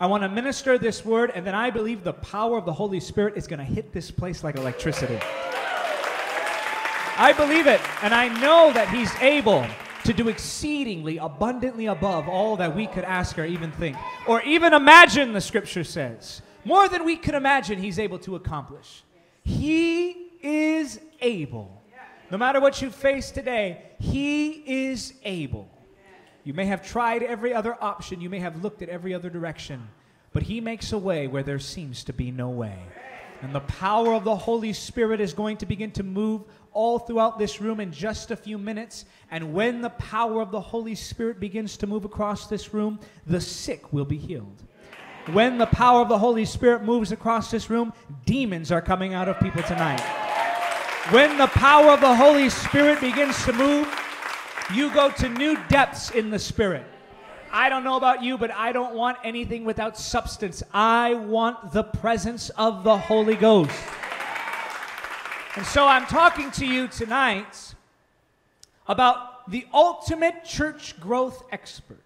I want to minister this word, and then I believe the power of the Holy Spirit is going to hit this place like electricity. I believe it, and I know that He's able to do exceedingly abundantly above all that we could ask or even think, or even imagine, the Scripture says. More than we could imagine, He's able to accomplish. He is able. No matter what you face today, He is able. You may have tried every other option. You may have looked at every other direction. But He makes a way where there seems to be no way. And the power of the Holy Spirit is going to begin to move all throughout this room in just a few minutes. And when the power of the Holy Spirit begins to move across this room, the sick will be healed. When the power of the Holy Spirit moves across this room, demons are coming out of people tonight. When the power of the Holy Spirit begins to move, you go to new depths in the Spirit. I don't know about you, but I don't want anything without substance. I want the presence of the Holy Ghost. And so I'm talking to you tonight about the ultimate church growth expert.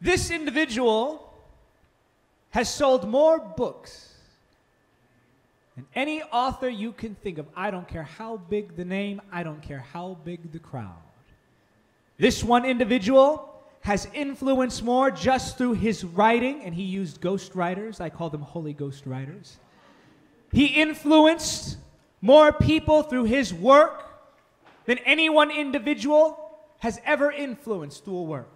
This individual has sold more books than any author you can think of. I don't care how big the name, I don't care how big the crowd. This one individual has influenced more just through his writing, and he used ghost writers. I call them Holy Ghost writers. He influenced more people through his work than any one individual has ever influenced through a work.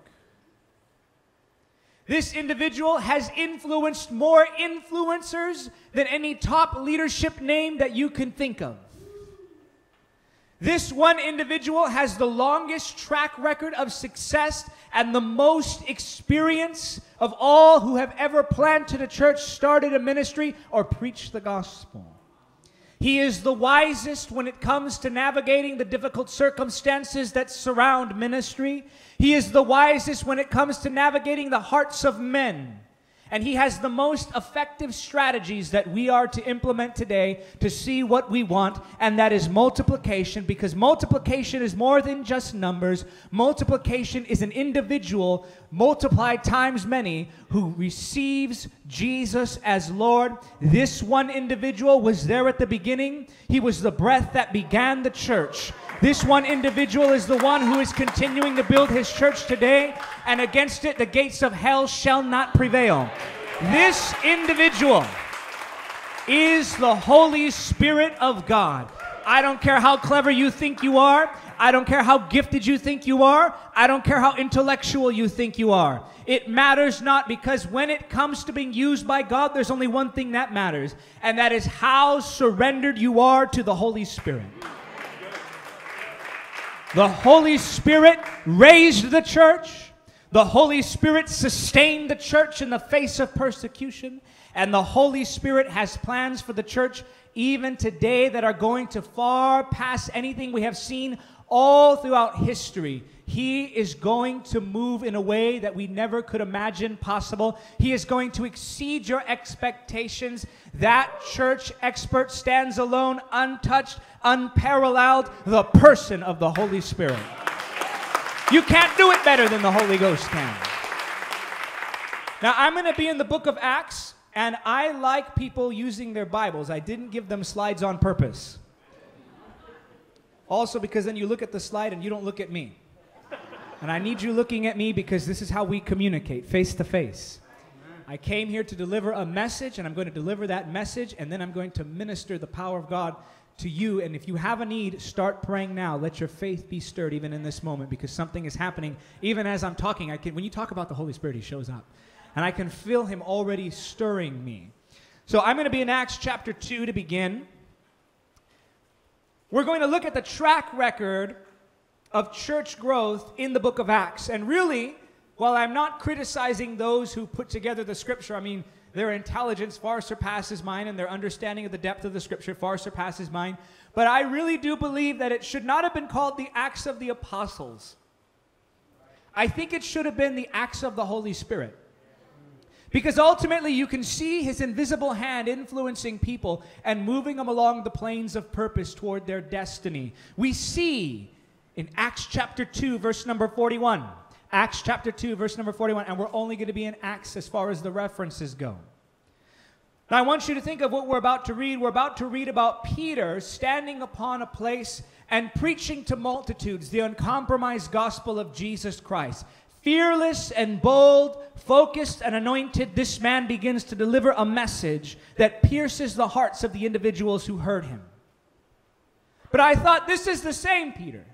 This individual has influenced more influencers than any top leadership name that you can think of. This one individual has the longest track record of success and the most experience of all who have ever planted a church, started a ministry, or preached the gospel. He is the wisest when it comes to navigating the difficult circumstances that surround ministry. He is the wisest when it comes to navigating the hearts of men. And he has the most effective strategies that we are to implement today to see what we want, and that is multiplication, because multiplication is more than just numbers. Multiplication is an individual, multiplied times many, who receives Jesus as Lord. This one individual was there at the beginning. He was the breath that began the church. This one individual is the one who is continuing to build his church today, and against it the gates of hell shall not prevail. This individual is the Holy Spirit of God. I don't care how clever you think you are. I don't care how gifted you think you are. I don't care how intellectual you think you are. It matters not, because when it comes to being used by God, there's only one thing that matters, and that is how surrendered you are to the Holy Spirit. The Holy Spirit raised the church. The Holy Spirit sustained the church in the face of persecution. And the Holy Spirit has plans for the church even today that are going to far past anything we have seen all throughout history. He is going to move in a way that we never could imagine possible. He is going to exceed your expectations. That church expert stands alone, untouched, unparalleled, the person of the Holy Spirit. You can't do it better than the Holy Ghost can. Now, I'm going to be in the book of Acts, and I like people using their Bibles. I didn't give them slides on purpose. Also, because then you look at the slide and you don't look at me. And I need you looking at me, because this is how we communicate, face to face. I came here to deliver a message, and I'm going to deliver that message, and then I'm going to minister the power of God to you. And if you have a need, start praying now. Let your faith be stirred even in this moment, because something is happening. Even as I'm talking, when you talk about the Holy Spirit, He shows up. And I can feel Him already stirring me. So I'm going to be in Acts chapter 2 to begin. We're going to look at the track record of church growth in the book of Acts. And really, while I'm not criticizing those who put together the Scripture, I mean, their intelligence far surpasses mine, and their understanding of the depth of the Scripture far surpasses mine. But I really do believe that it should not have been called the Acts of the Apostles. I think it should have been the Acts of the Holy Spirit. Because ultimately, you can see His invisible hand influencing people and moving them along the planes of purpose toward their destiny. We see in Acts chapter 2, verse number 41, Acts chapter 2, verse number 41, and we're only going to be in Acts as far as the references go. Now, I want you to think of what we're about to read. We're about to read about Peter standing upon a place and preaching to multitudes the uncompromised gospel of Jesus Christ. Fearless and bold, focused and anointed, this man begins to deliver a message that pierces the hearts of the individuals who heard him. But I thought, this is the same Peter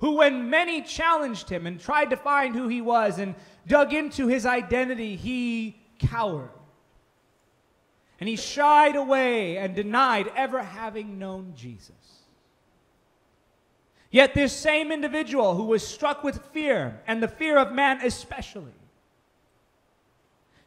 who, when many challenged him and tried to find who he was and dug into his identity, he cowered. And he shied away and denied ever having known Jesus. Yet this same individual who was struck with fear, and the fear of man especially,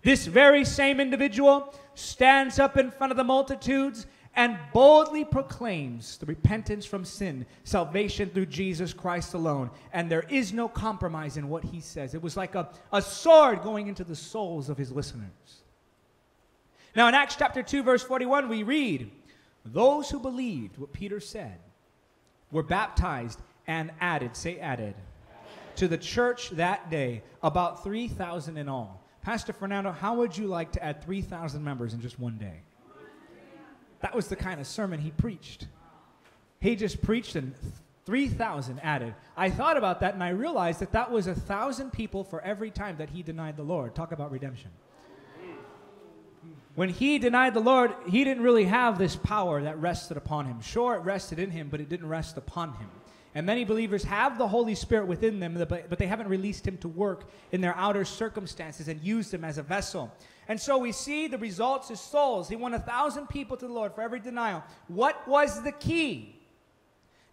this very same individual stands up in front of the multitudes and boldly proclaims the repentance from sin, salvation through Jesus Christ alone. And there is no compromise in what he says. It was like a sword going into the souls of his listeners. Now in Acts chapter 2, verse 41, we read, those who believed what Peter said were baptized and added, say added, to the church that day, about 3,000 in all. Pastor Fernando, how would you like to add 3,000 members in just one day? That was the kind of sermon he preached. He just preached and 3,000 added. I thought about that and I realized that that was 1,000 people for every time that he denied the Lord. Talk about redemption. When he denied the Lord, he didn't really have this power that rested upon him. Sure, it rested in him, but it didn't rest upon him. And many believers have the Holy Spirit within them, but they haven't released him to work in their outer circumstances and used him as a vessel. And so we see the results is souls. He won 1,000 people to the Lord for every denial. What was the key?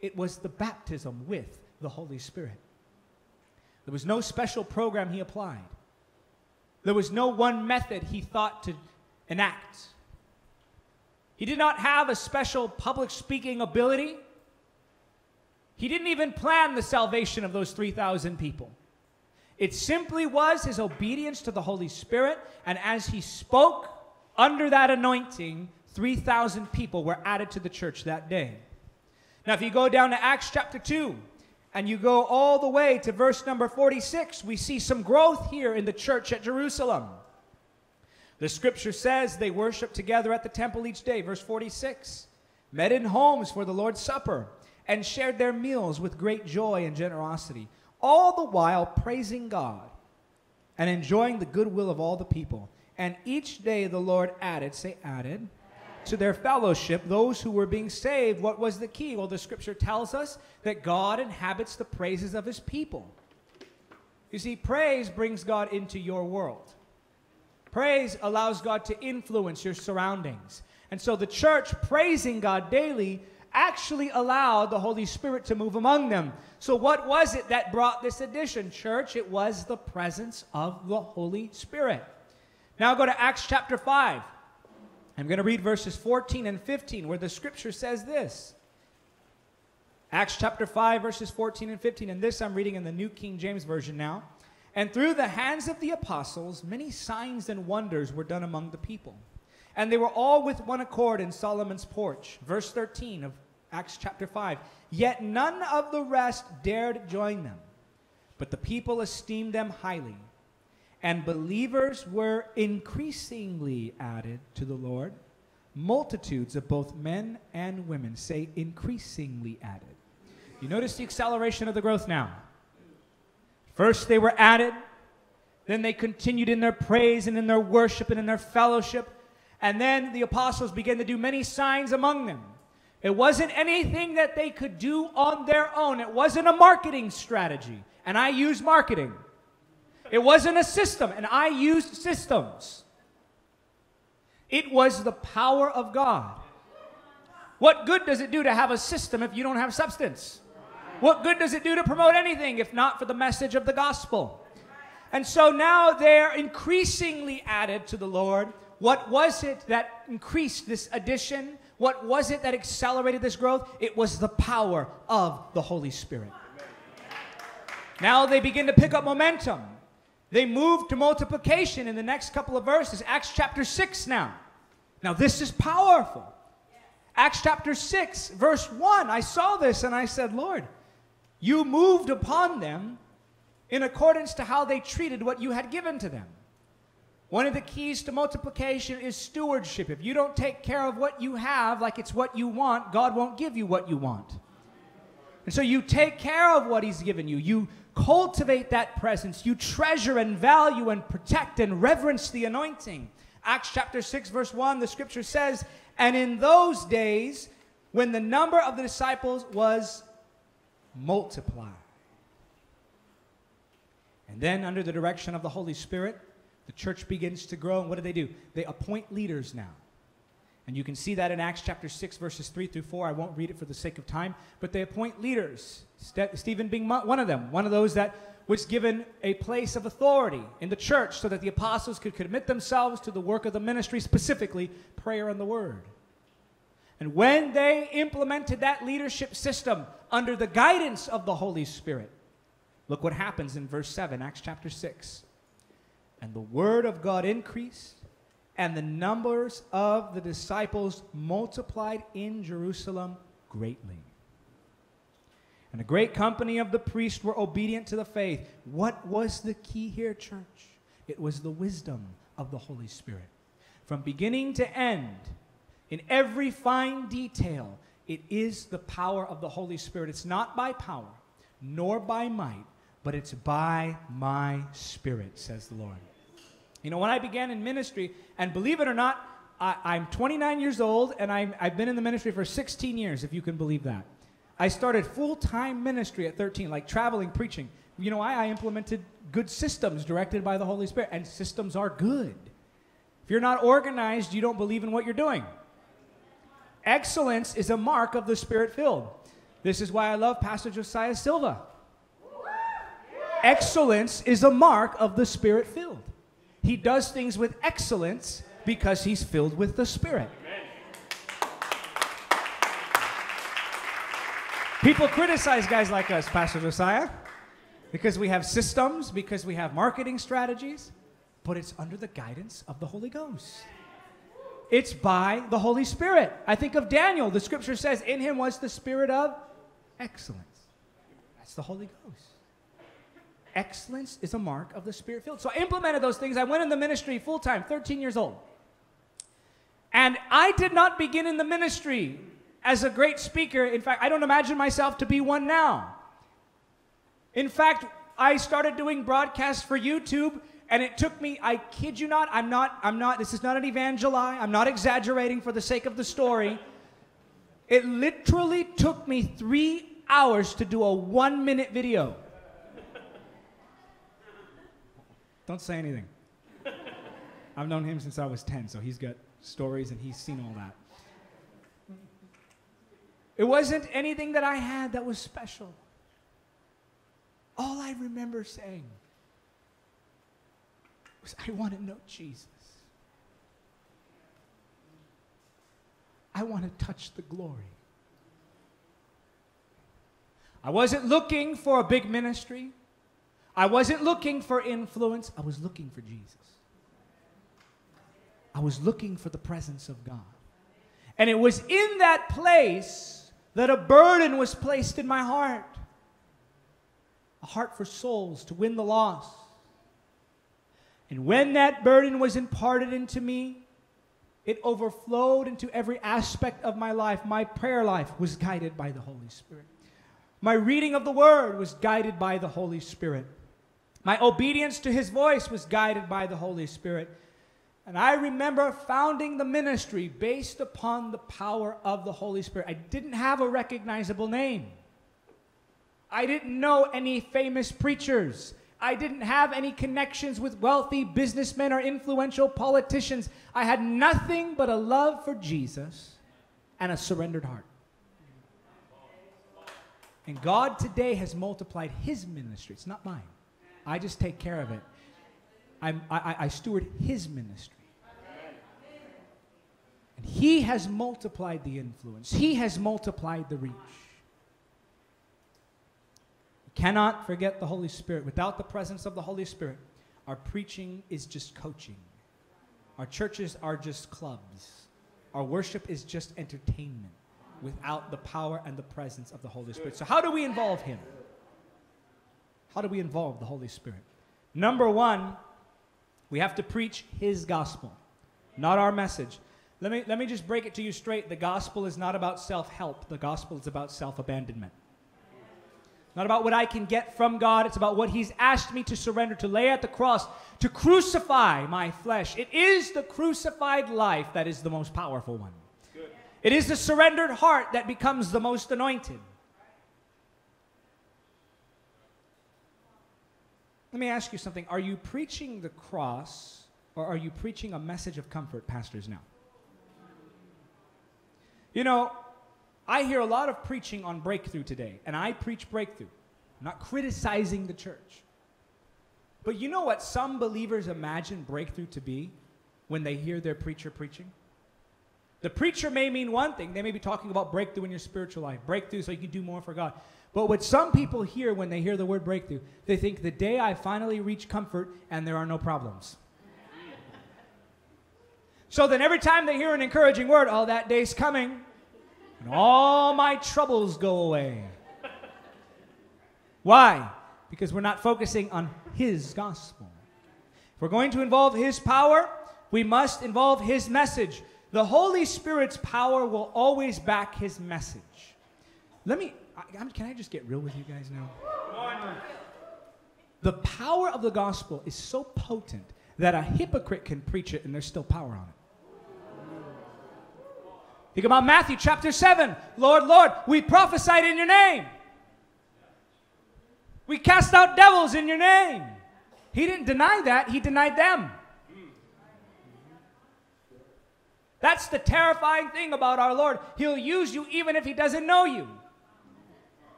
It was the baptism with the Holy Spirit. There was no special program he applied. There was no one method he thought to enact. He did not have a special public speaking ability. He didn't even plan the salvation of those 3,000 people. It simply was his obedience to the Holy Spirit, and as he spoke under that anointing, 3,000 people were added to the church that day. Now if you go down to Acts chapter 2, and you go all the way to verse number 46, we see some growth here in the church at Jerusalem. The scripture says they worshiped together at the temple each day, verse 46, met in homes for the Lord's Supper, and shared their meals with great joy and generosity, all the while praising God and enjoying the goodwill of all the people. And each day the Lord added, say added, to their fellowship those who were being saved. What was the key? Well, the scripture tells us that God inhabits the praises of his people. You see, praise brings God into your world. Praise allows God to influence your surroundings. And so the church praising God daily actually allowed the Holy Spirit to move among them. So what was it that brought this addition, church? It was the presence of the Holy Spirit. Now go to Acts chapter 5. I'm going to read verses 14 and 15 where the scripture says this. Acts chapter 5 verses 14 and 15. And this I'm reading in the New King James Version now. And through the hands of the apostles, many signs and wonders were done among the people. And they were all with one accord in Solomon's porch. Verse 13 of Acts chapter 5. Yet none of the rest dared join them, but the people esteemed them highly. And believers were increasingly added to the Lord, multitudes of both men and women. Say, increasingly added. You notice the acceleration of the growth now. First they were added, then they continued in their praise and in their worship and in their fellowship, and then the apostles began to do many signs among them. It wasn't anything that they could do on their own. It wasn't a marketing strategy, and I use marketing. It wasn't a system, and I used systems. It was the power of God. What good does it do to have a system if you don't have substance? What good does it do to promote anything if not for the message of the gospel? And so now they're increasingly added to the Lord. What was it that increased this addition? What was it that accelerated this growth? It was the power of the Holy Spirit. Now they begin to pick up momentum. They move to multiplication in the next couple of verses. Acts chapter 6 now. Now this is powerful. Acts chapter 6 verse 1. I saw this and I said, Lord, you moved upon them in accordance to how they treated what you had given to them. One of the keys to multiplication is stewardship. If you don't take care of what you have like it's what you want, God won't give you what you want. And so you take care of what He's given you. You cultivate that presence. You treasure and value and protect and reverence the anointing. Acts chapter 6 verse 1, the scripture says, "And in those days, when the number of the disciples was multiplied." And then under the direction of the Holy Spirit, the church begins to grow. And what do? They appoint leaders now. And you can see that in Acts chapter 6, verses 3 through 4. I won't read it for the sake of time. But they appoint leaders, Stephen being one of them, one of those that was given a place of authority in the church so that the apostles could commit themselves to the work of the ministry, specifically prayer and the word. And when they implemented that leadership system under the guidance of the Holy Spirit, look what happens in verse 7, Acts chapter 6. And the word of God increased, and the numbers of the disciples multiplied in Jerusalem greatly. And a great company of the priests were obedient to the faith. What was the key here, church? It was the wisdom of the Holy Spirit. From beginning to end, in every fine detail, it is the power of the Holy Spirit. It's not by power, nor by might, but it's by my Spirit, says the Lord. You know, when I began in ministry, and believe it or not, I'm 29 years old, and I've been in the ministry for 16 years, if you can believe that. I started full-time ministry at 13, like traveling, preaching. You know why? I implemented good systems directed by the Holy Spirit, and systems are good. If you're not organized, you don't believe in what you're doing. Excellence is a mark of the Spirit-filled. This is why I love Pastor Josiah Silva. Excellence is a mark of the Spirit-filled. He does things with excellence because he's filled with the Spirit. Amen. People criticize guys like us, Pastor Josiah, because we have systems, because we have marketing strategies, but it's under the guidance of the Holy Ghost. It's by the Holy Spirit. I think of Daniel. The scripture says, in him was the spirit of excellence. That's the Holy Ghost. Excellence is a mark of the Spirit-filled. So I implemented those things. I went in the ministry full-time, 13 years old. And I did not begin in the ministry as a great speaker. In fact, I don't imagine myself to be one now. In fact, I started doing broadcasts for YouTube, and it took me, I kid you not, this is not an evangelize, I'm not exaggerating for the sake of the story. It literally took me 3 hours to do a 1-minute video. Don't say anything. I've known him since I was 10, so he's got stories and he's seen all that. It wasn't anything that I had that was special. All I remember saying was, I want to know Jesus. I want to touch the glory. I wasn't looking for a big ministry. I wasn't looking for influence. I was looking for Jesus. I was looking for the presence of God. And it was in that place that a burden was placed in my heart. A heart for souls, to win the lost. And when that burden was imparted into me, it overflowed into every aspect of my life. My prayer life was guided by the Holy Spirit. My reading of the Word was guided by the Holy Spirit. My obedience to His voice was guided by the Holy Spirit. And I remember founding the ministry based upon the power of the Holy Spirit. I didn't have a recognizable name. I didn't know any famous preachers. I didn't have any connections with wealthy businessmen or influential politicians. I had nothing but a love for Jesus and a surrendered heart. And God today has multiplied His ministry. It's not mine. I just take care of it. I steward His ministry. And He has multiplied the influence. He has multiplied the reach. We cannot forget the Holy Spirit. Without the presence of the Holy Spirit, our preaching is just coaching. Our churches are just clubs. Our worship is just entertainment without the power and the presence of the Holy Spirit. So how do we involve Him? How do we involve the Holy Spirit? Number one, we have to preach His gospel, not our message. Let me just break it to you straight. The gospel is not about self-help. The gospel is about self-abandonment. Not about what I can get from God. It's about what He's asked me to surrender, to lay at the cross, to crucify my flesh. It is the crucified life that is the most powerful one. Good. It is the surrendered heart that becomes the most anointed. Let me ask you something. Are you preaching the cross, or are you preaching a message of comfort, pastors, now? You know, I hear a lot of preaching on breakthrough today, and I preach breakthrough. I'm not criticizing the church. But you know what some believers imagine breakthrough to be when they hear their preacher preaching? The preacher may mean one thing. They may be talking about breakthrough in your spiritual life, breakthrough so you can do more for God. But what some people hear when they hear the word breakthrough, they think the day I finally reach comfort and there are no problems. So then every time they hear an encouraging word, oh, that day's coming, and all my troubles go away. Why? Because we're not focusing on His gospel. If we're going to involve His power, we must involve His message. The Holy Spirit's power will always back His message. Can I just get real with you guys now? The power of the gospel is so potent that a hypocrite can preach it and there's still power on it. Think about Matthew chapter 7. Lord, Lord, we prophesied in your name. We cast out devils in your name. He didn't deny that. He denied them. That's the terrifying thing about our Lord. He'll use you even if He doesn't know you.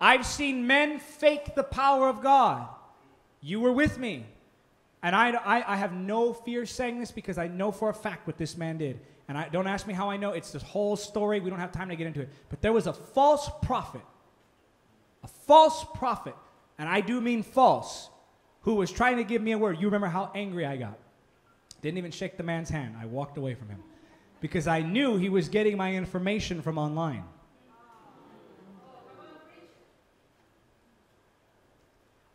I've seen men fake the power of God. You were with me. And I have no fear saying this because I know for a fact what this man did. And don't ask me how I know. It's this whole story. We don't have time to get into it. But there was a false prophet. A false prophet. And I do mean false. Who was trying to give me a word. You remember how angry I got. Didn't even shake the man's hand. I walked away from him. Because I knew he was getting my information from online.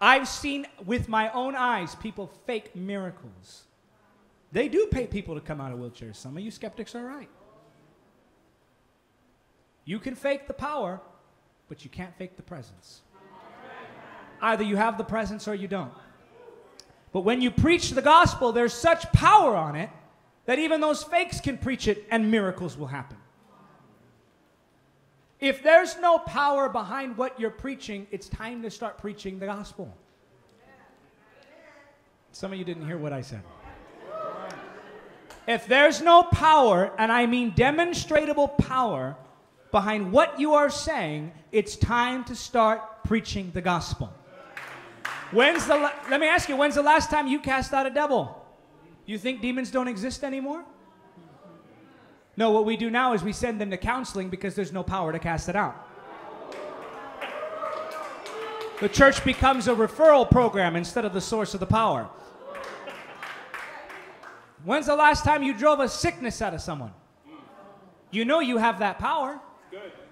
I've seen with my own eyes people fake miracles. They do pay people to come out of wheelchairs. Some of you skeptics are right. You can fake the power, but you can't fake the presence. Either you have the presence or you don't. But when you preach the gospel, there's such power on it that even those fakes can preach it and miracles will happen. If there's no power behind what you're preaching, it's time to start preaching the gospel. Some of you didn't hear what I said. If there's no power, and I mean demonstrable power, behind what you are saying, it's time to start preaching the gospel. Let me ask you, when's the last time you cast out a devil? You think demons don't exist anymore? No, what we do now is we send them to counseling because there's no power to cast it out. The church becomes a referral program instead of the source of the power. When's the last time you drove a sickness out of someone? You know you have that power.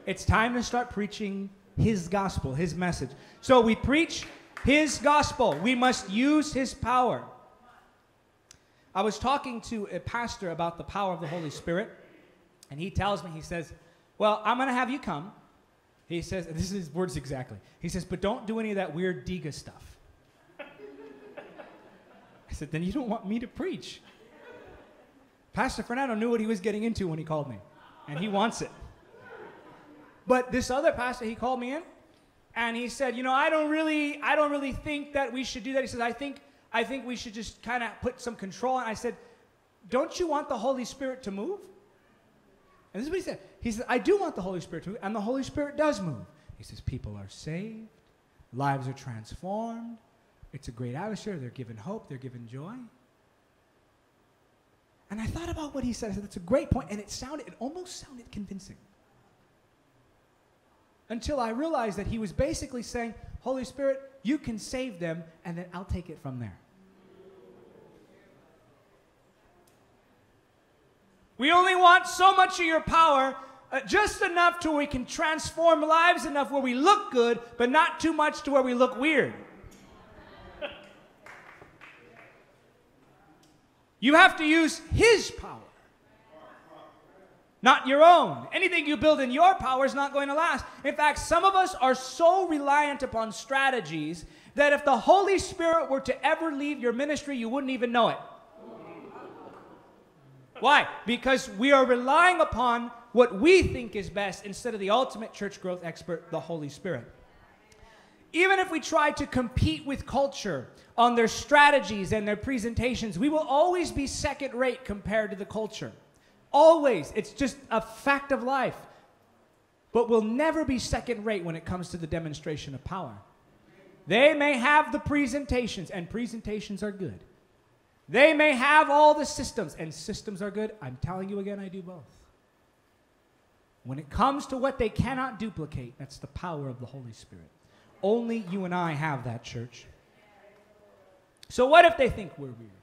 It's time to start preaching His gospel, His message. So we preach His gospel. We must use His power. I was talking to a pastor about the power of the Holy Spirit. And he tells me, he says, well, I'm going to have you come. He says, this is his words exactly. He says, but don't do any of that weird Diga stuff. I said, then you don't want me to preach. Pastor Fernando knew what he was getting into when he called me. And he wants it. But this other pastor, he called me in. And he said, you know, I don't really think that we should do that. He says, I think we should just kind of put some control. And I said, don't you want the Holy Spirit to move? And this is what he said. He said, I do want the Holy Spirit to move, and the Holy Spirit does move. He says, people are saved. Lives are transformed. It's a great atmosphere. They're given hope. They're given joy. And I thought about what he said. I said, that's a great point. And it almost sounded convincing. Until I realized that he was basically saying, Holy Spirit, you can save them, and then I'll take it from there. We only want so much of your power, just enough to where we can transform lives enough where we look good, but not too much to where we look weird. You have to use His power, not your own. Anything you build in your power is not going to last. In fact, some of us are so reliant upon strategies that if the Holy Spirit were to ever leave your ministry, you wouldn't even know it. Why? Because we are relying upon what we think is best instead of the ultimate church growth expert, the Holy Spirit. Even if we try to compete with culture on their strategies and their presentations, we will always be second rate compared to the culture. Always. It's just a fact of life. But we'll never be second rate when it comes to the demonstration of power. They may have the presentations, and presentations are good. They may have all the systems, and systems are good. I'm telling you again, I do both. When it comes to what they cannot duplicate, that's the power of the Holy Spirit. Only you and I have that, church. So what if they think we're weird?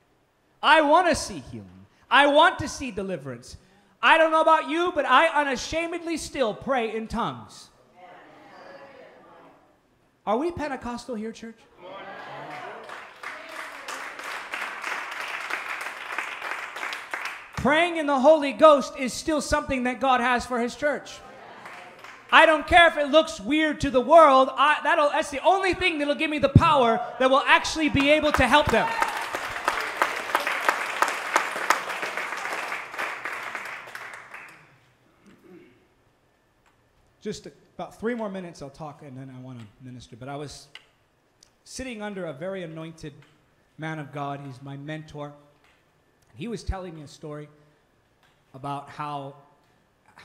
I want to see healing. I want to see deliverance. I don't know about you, but I unashamedly still pray in tongues. Are we Pentecostal here, church? Praying in the Holy Ghost is still something that God has for His church. I don't care if it looks weird to the world. That's the only thing that will give me the power that will actually be able to help them. Just about 3 more minutes I'll talk and then I want to minister. But I was sitting under a very anointed man of God. He's my mentor. He was telling me a story about how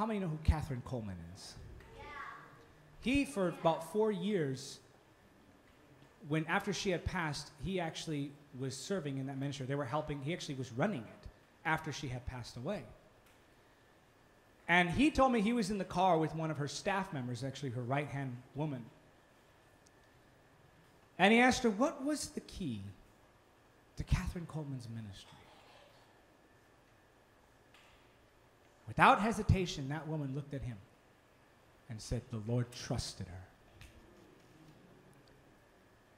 many know who Catherine Coleman is? He, for about 4 years, after she had passed, he actually was serving in that ministry. They were helping. He actually was running it after she had passed away. And he told me he was in the car with one of her staff members, actually her right-hand woman. And he asked her, what was the key to Catherine Coleman's ministry? Without hesitation, that woman looked at him and said, the Lord trusted her.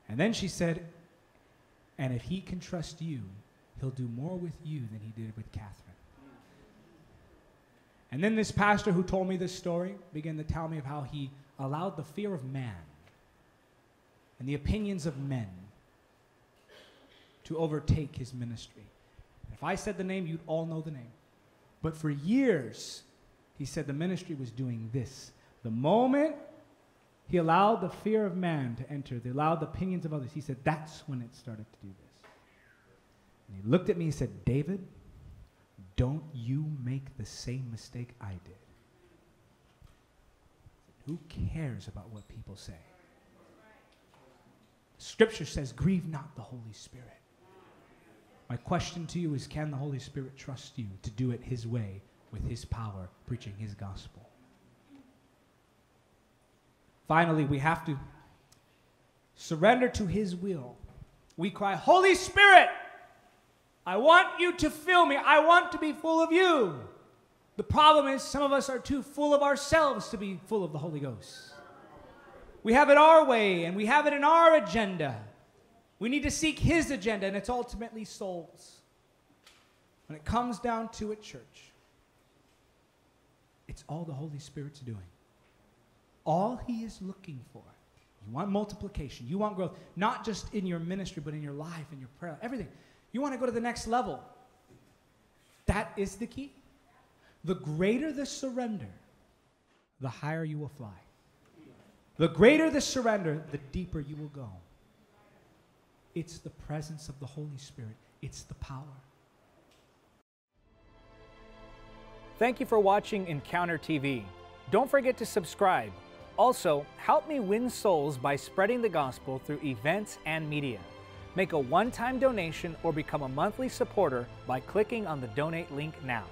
And then she said, and if He can trust you, He'll do more with you than He did with Catherine. And then this pastor who told me this story began to tell me of how he allowed the fear of man and the opinions of men to overtake his ministry. If I said the name, you'd all know the name. But for years, he said the ministry was doing this. The moment he allowed the fear of man to enter, they allowed the opinions of others, he said, that's when it started to do this. And he looked at me and said, David, don't you make the same mistake I did. Who cares about what people say? Scripture says, grieve not the Holy Spirit. My question to you is, can the Holy Spirit trust you to do it His way, with His power, preaching His gospel? Finally, we have to surrender to His will. We cry, Holy Spirit, I want You to fill me. I want to be full of You. The problem is some of us are too full of ourselves to be full of the Holy Ghost. We have it our way and we have it in our agenda. We need to seek His agenda, and it's ultimately souls. When it comes down to it, church, it's all the Holy Spirit's doing. All He is looking for. You want multiplication. You want growth, not just in your ministry, but in your life, in your prayer, everything. You want to go to the next level. That is the key. The greater the surrender, the higher you will fly. The greater the surrender, the deeper you will go. It's the presence of the Holy Spirit. It's the power. Thank you for watching Encounter TV. Don't forget to subscribe. Also, help me win souls by spreading the gospel through events and media. Make a one-time donation or become a monthly supporter by clicking on the donate link now.